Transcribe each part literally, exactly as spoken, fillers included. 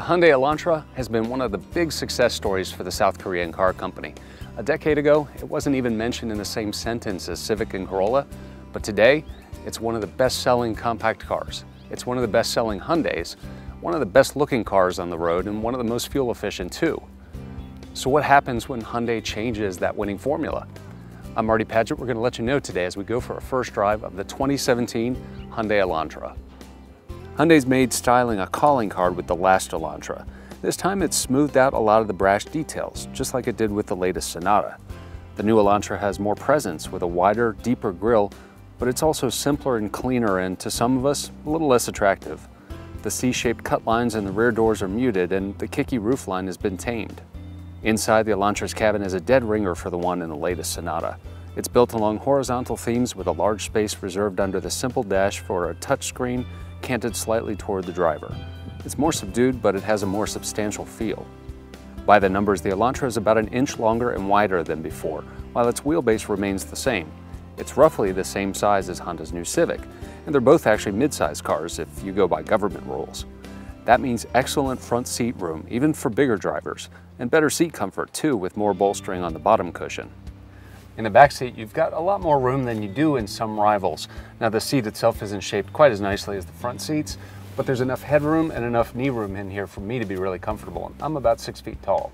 The Hyundai Elantra has been one of the big success stories for the South Korean car company. A decade ago, it wasn't even mentioned in the same sentence as Civic and Corolla, but today, it's one of the best-selling compact cars. It's one of the best-selling Hyundais, one of the best-looking cars on the road, and one of the most fuel-efficient too. So what happens when Hyundai changes that winning formula? I'm Marty Padgett. We're going to let you know today as we go for a first drive of the twenty seventeen Hyundai Elantra. Hyundai's made styling a calling card with the last Elantra. This time it's smoothed out a lot of the brash details, just like it did with the latest Sonata. The new Elantra has more presence with a wider, deeper grille, but it's also simpler and cleaner and, to some of us, a little less attractive. The C-shaped cut lines in the rear doors are muted and the kicky roofline has been tamed. Inside, the Elantra's cabin is a dead ringer for the one in the latest Sonata. It's built along horizontal themes with a large space reserved under the simple dash for a touchscreen canted slightly toward the driver. It's more subdued, but it has a more substantial feel. By the numbers, the Elantra is about an inch longer and wider than before, while its wheelbase remains the same. It's roughly the same size as Honda's new Civic, and they're both actually mid-size cars if you go by government rules. That means excellent front seat room, even for bigger drivers, and better seat comfort too, with more bolstering on the bottom cushion. In the back seat, you've got a lot more room than you do in some rivals. Now, the seat itself isn't shaped quite as nicely as the front seats, but there's enough headroom and enough knee room in here for me to be really comfortable. I'm about six feet tall.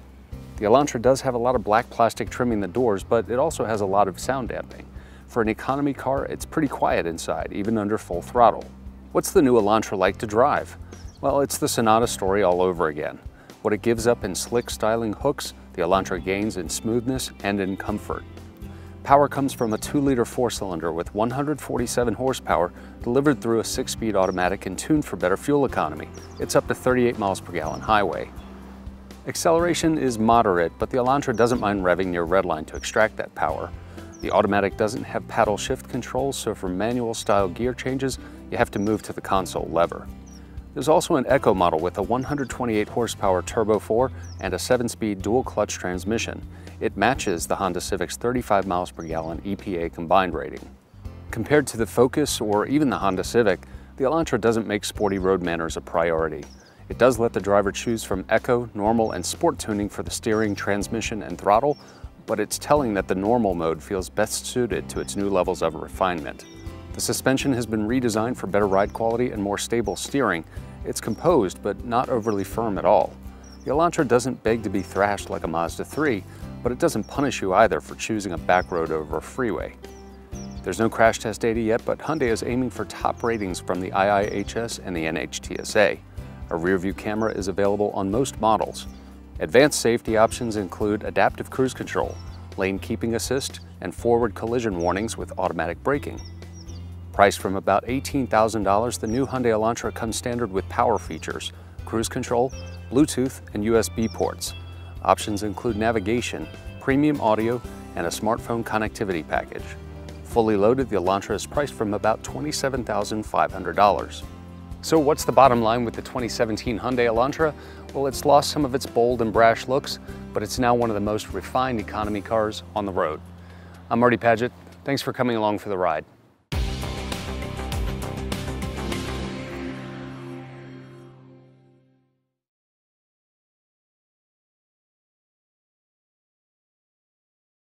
The Elantra does have a lot of black plastic trimming the doors, but it also has a lot of sound damping. For an economy car, it's pretty quiet inside, even under full throttle. What's the new Elantra like to drive? Well, it's the Sonata story all over again. What it gives up in slick styling hooks, the Elantra gains in smoothness and in comfort. Power comes from a two liter four-cylinder with one hundred forty-seven horsepower delivered through a six-speed automatic and tuned for better fuel economy. It's up to thirty-eight miles per gallon highway. Acceleration is moderate, but the Elantra doesn't mind revving near redline to extract that power. The automatic doesn't have paddle shift controls, so for manual-style gear changes, you have to move to the console lever. There's also an Echo model with a one hundred twenty-eight horsepower turbo four and a seven-speed dual-clutch transmission. It matches the Honda Civic's thirty-five miles per gallon E P A combined rating. Compared to the Focus or even the Honda Civic, the Elantra doesn't make sporty road manners a priority. It does let the driver choose from Echo, Normal, and Sport tuning for the steering, transmission, and throttle, but it's telling that the Normal mode feels best suited to its new levels of refinement. The suspension has been redesigned for better ride quality and more stable steering. It's composed, but not overly firm at all. The Elantra doesn't beg to be thrashed like a Mazda three, but it doesn't punish you either for choosing a back road over a freeway. There's no crash test data yet, but Hyundai is aiming for top ratings from the I I H S and the N H T S A. A rear-view camera is available on most models. Advanced safety options include adaptive cruise control, lane keeping assist, and forward collision warnings with automatic braking. Priced from about eighteen thousand dollars, the new Hyundai Elantra comes standard with power features, cruise control, Bluetooth, and U S B ports. Options include navigation, premium audio, and a smartphone connectivity package. Fully loaded, the Elantra is priced from about twenty-seven thousand five hundred dollars. So what's the bottom line with the twenty seventeen Hyundai Elantra? Well, it's lost some of its bold and brash looks, but it's now one of the most refined economy cars on the road. I'm Marty Padgett. Thanks for coming along for the ride.